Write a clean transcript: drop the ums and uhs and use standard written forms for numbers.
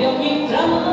meu que trama.